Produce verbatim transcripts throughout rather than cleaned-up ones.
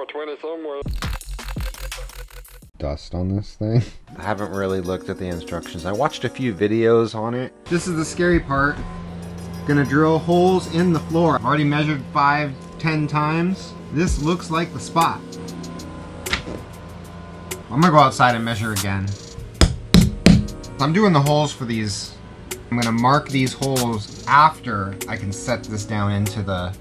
four twenty somewhere. Dust on this thing. I haven't really looked at the instructions. I watched a few videos on it. This is the scary part. Gonna drill holes in the floor. I've already measured five, ten times. This looks like the spot. I'm gonna go outside and measure again. I'm doing the holes for these. I'm gonna mark these holes after I can set this down into the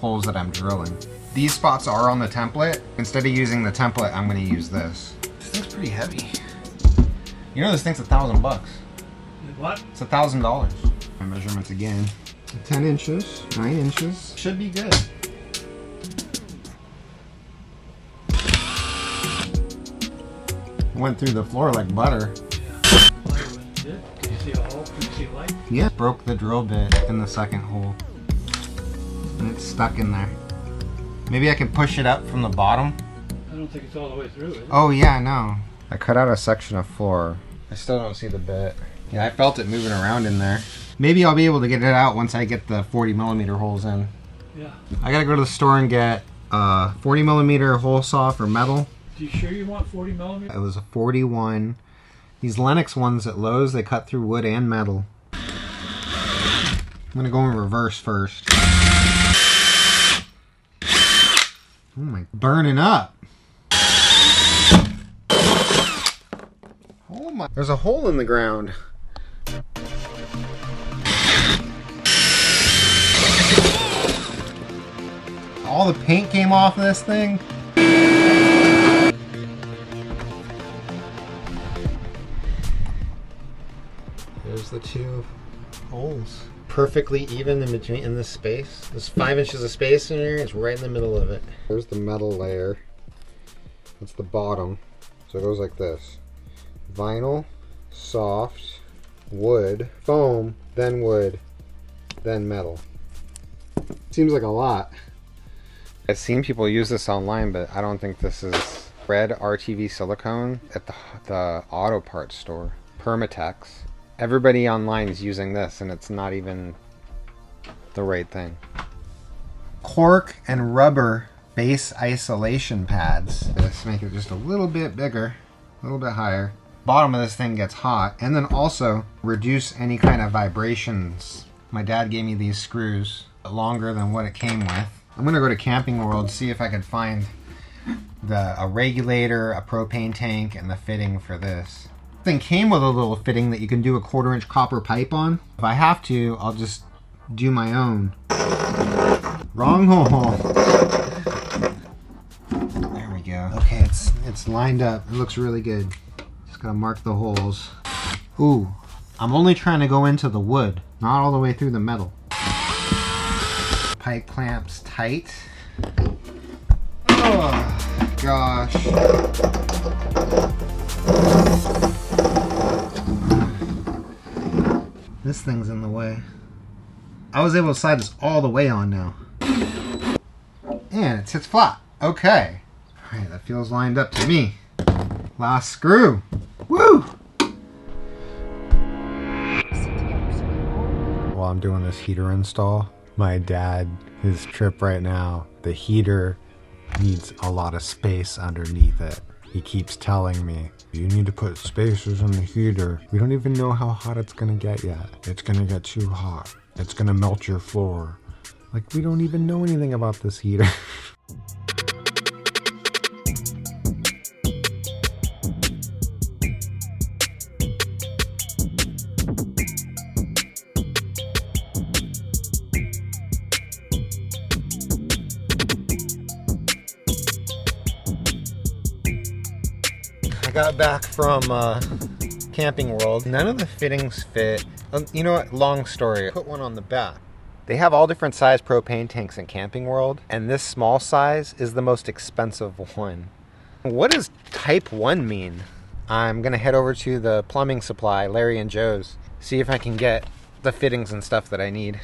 holes that I'm drilling. These spots are on the template. Instead of using the template, I'm gonna use this. This thing's pretty heavy. You know this thing's a thousand bucks. What? It's a thousand dollars. My measurements again. ten inches, nine inches. Should be good. Went through the floor like butter. Yeah. Can you see a hole? Can you see light? Yeah. Broke the drill bit in the second hole. And it's stuck in there. Maybe I can push it up from the bottom. I don't think it's all the way through, is it? Oh yeah, no. I cut out a section of floor. I still don't see the bit. Yeah, I felt it moving around in there. Maybe I'll be able to get it out once I get the forty millimeter holes in. Yeah. I gotta go to the store and get a forty millimeter hole saw for metal. You sure you want forty millimeter? It was a forty-one. These Lennox ones at Lowe's, they cut through wood and metal. I'm gonna go in reverse first. Oh my, burning up. Oh my, there's a hole in the ground. All the paint came off of this thing. There's the two holes. Perfectly even in between, in this space. There's five inches of space in here, it's right in the middle of it. There's the metal layer. That's the bottom. So it goes like this. Vinyl, soft, wood, foam, then wood, then metal. Seems like a lot. I've seen people use this online, but I don't think this is. Red R T V silicone at the, the auto parts store. Permatex. Everybody online's using this, and it's not even the right thing. Cork and rubber base isolation pads. Let's make it just a little bit bigger, a little bit higher. Bottom of this thing gets hot, and then also reduce any kind of vibrations. My dad gave me these screws, longer than what it came with. I'm gonna go to Camping World, see if I can find the a regulator, a propane tank, and the fitting for this. Thing came with a little fitting that you can do a quarter inch copper pipe on. If I have to, I'll just do my own. Wrong hole. There we go. Okay, it's it's lined up. It looks really good. Just gotta mark the holes. Ooh, I'm only trying to go into the wood, not all the way through the metal. Pipe clamps tight. Oh gosh. This thing's in the way. I was able to slide this all the way on now. And it sits flat. Okay. Alright, that feels lined up to me. Last screw. Woo! While I'm doing this heater install, my dad, his trip right now, the heater needs a lot of space underneath it. He keeps telling me, you need to put spacers in the heater. We don't even know how hot it's gonna get yet. It's gonna get too hot. It's gonna melt your floor. Like, we don't even know anything about this heater. Got back from uh, Camping World. None of the fittings fit. Um, you know what? Long story. Put one on the back. They have all different size propane tanks in Camping World, and this small size is the most expensive one. What does type one mean? I'm gonna head over to the plumbing supply, Larry and Joe's, see if I can get the fittings and stuff that I need.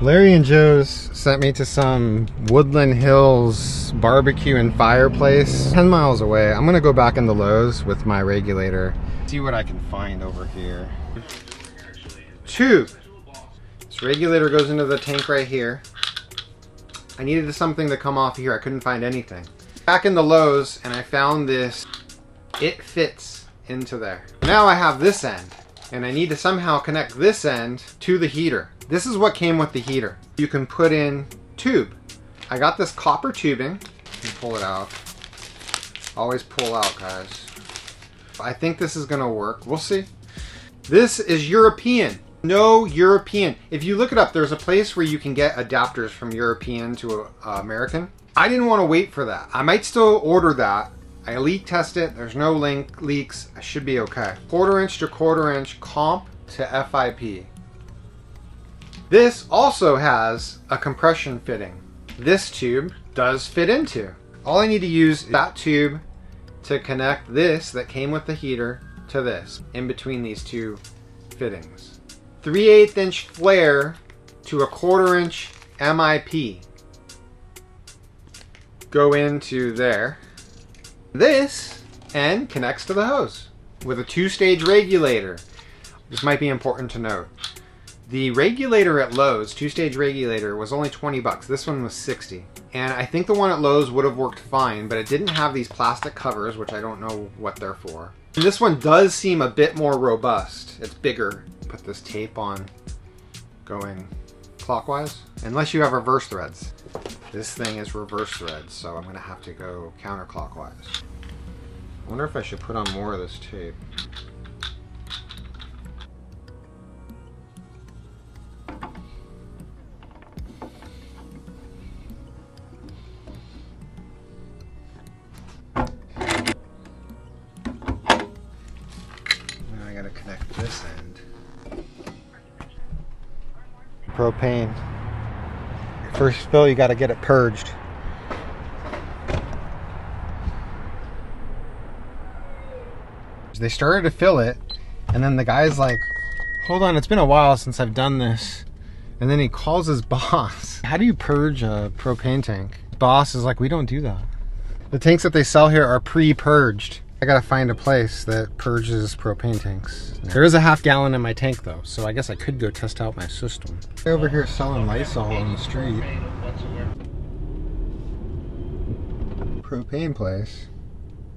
Larry and Joe's sent me to some Woodland Hills barbecue and fireplace ten miles away. I'm gonna go back into Lowe's with my regulator, see what I can find over here. Two. This regulator goes into the tank right here. I needed something to come off here. I couldn't find anything. Back in the Lowe's, and I found this. It fits into there. Now I have this end, and I need to somehow connect this end to the heater. This is what came with the heater. You can put in tube. I got this copper tubing. Let me pull it out. Always pull out, guys. I think this is gonna work. We'll see. This is European. No European. If you look it up, there's a place where you can get adapters from European to uh, American. I didn't want to wait for that. I might still order that. I leak test it. There's no link leaks. I should be okay. Quarter inch to quarter inch comp to F I P. This also has a compression fitting. This tube does fit into. All I need to use is that tube to connect this that came with the heater to this in between these two fittings. three eighths inch flare to a quarter inch M I P. Go into there. This end connects to the hose with a two-stage regulator. This might be important to note. The regulator at Lowe's, two-stage regulator, was only twenty bucks. This one was sixty. And I think the one at Lowe's would have worked fine, but it didn't have these plastic covers, which I don't know what they're for. And this one does seem a bit more robust. It's bigger. Put this tape on going clockwise, unless you have reverse threads. This thing is reverse threads, so I'm gonna have to go counterclockwise. I wonder if I should put on more of this tape. Propane. First fill, you got to get it purged. They started to fill it, and then the guy's like, hold on, it's been a while since I've done this. And then he calls his boss. How do you purge a propane tank? His boss is like, we don't do that. The tanks that they sell here are pre-purged. I gotta find a place that purges propane tanks. There is a half gallon in my tank though, so I guess I could go test out my system. Over here selling Lysol on the street. Propane place,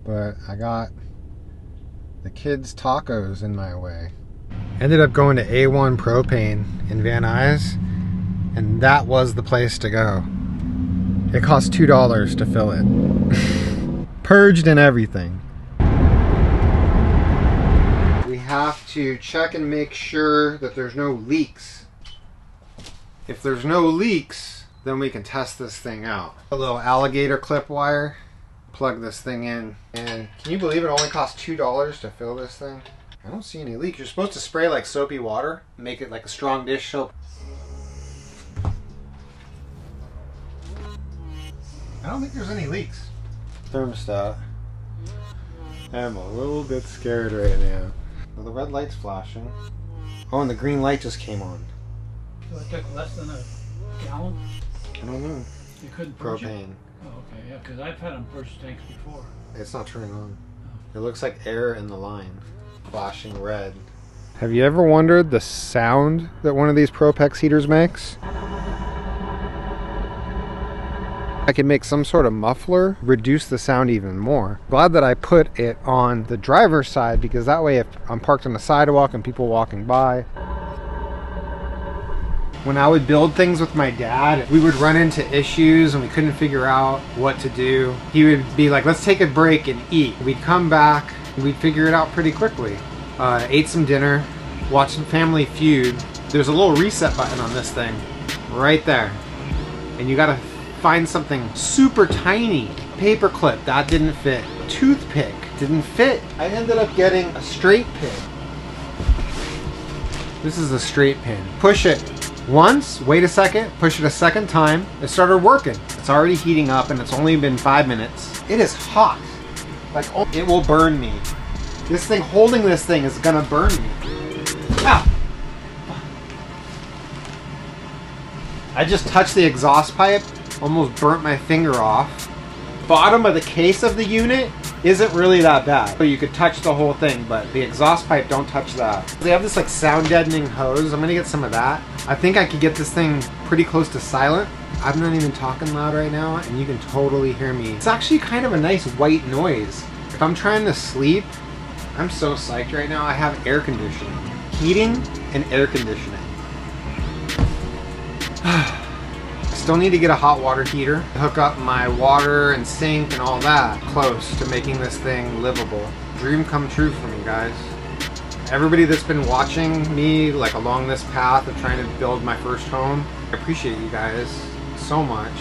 but I got the kids' tacos in my way. Ended up going to A one Propane in Van Nuys, and that was the place to go. It cost two dollars to fill it. Purged and everything. Have to check and make sure that there's no leaks. If there's no leaks, then we can test this thing out. A little alligator clip wire, plug this thing in, and can you believe it only cost two dollars to fill this thing? I don't see any leak. You're supposed to spray like soapy water, make it like a strong dish soap. I don't think there's any leaks. Thermostat. I'm a little bit scared right now. Well, the red light's flashing. Oh, and the green light just came on. So it took less than a gallon? I don't know. You couldn't purge propane. It? Oh, okay, yeah, because I've had them purge tanks before. It's not turning on. Oh. It looks like air in the line. Flashing red. Have you ever wondered the sound that one of these Permatex heaters makes? I could make some sort of muffler, reduce the sound even more. Glad that I put it on the driver's side, because that way if I'm parked on the sidewalk and people walking by. When I would build things with my dad, we would run into issues and we couldn't figure out what to do. He would be like, let's take a break and eat. We'd come back and we'd figure it out pretty quickly. Uh, ate some dinner, watched some Family Feud. There's a little reset button on this thing, right there. And you gotta find something super tiny. Paper clip, that didn't fit. Toothpick, didn't fit. I ended up getting a straight pin. This is a straight pin. Push it once, wait a second, push it a second time. It started working. It's already heating up and it's only been five minutes. It is hot. Like, oh, it will burn me. This thing, holding this thing is gonna burn me. Ow! I just touched the exhaust pipe. Almost burnt my finger off. Bottom of the case of the unit isn't really that bad. So you could touch the whole thing, but the exhaust pipe, don't touch that. They have this like sound deadening hose. I'm gonna get some of that. I think I could get this thing pretty close to silent. I'm not even talking loud right now and you can totally hear me. It's actually kind of a nice white noise. If I'm trying to sleep, I'm so psyched right now. I have air conditioning, heating and air conditioning. Still need to get a hot water heater, hook up my water and sink and all that close to making this thing livable. Dream come true for me, guys. Everybody that's been watching me like along this path of trying to build my first home, I appreciate you guys so much.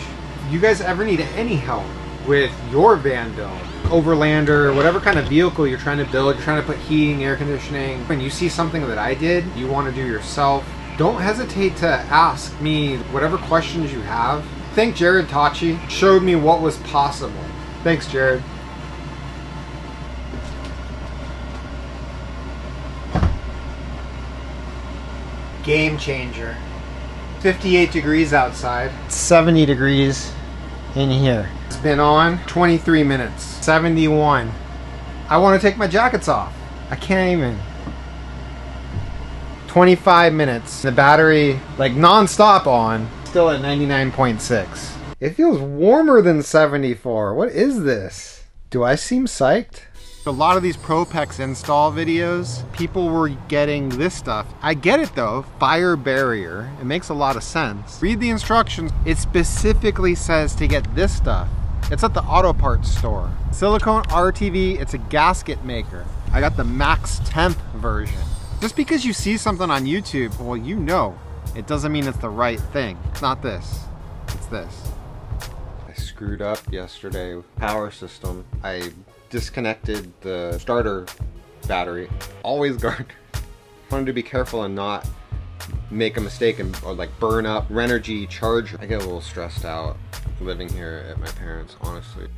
If you guys ever need any help with your van build, overlander, whatever kind of vehicle you're trying to build, you're trying to put heating, air conditioning, when you see something that I did, you want to do yourself, don't hesitate to ask me whatever questions you have. I think Jared Tacci showed me what was possible. Thanks, Jared. Game changer. fifty-eight degrees outside, seventy degrees in here. It's been on twenty-three minutes, seventy-one. I want to take my jackets off. I can't even. twenty-five minutes, the battery like non-stop on, still at ninety-nine point six. It feels warmer than seventy-four. What is this? Do I seem psyched? A lot of these Permatex install videos, people were getting this stuff. I get it though, fire barrier. It makes a lot of sense. Read the instructions. It specifically says to get this stuff. It's at the auto parts store. Silicone R T V, it's a gasket maker. I got the max temp version. Just because you see something on YouTube, well, you know, it doesn't mean it's the right thing. It's not this, it's this. I screwed up yesterday, power system. I disconnected the starter battery. Always guard. Wanted to be careful and not make a mistake and or like burn up Renogy charger. I get a little stressed out living here at my parents', honestly.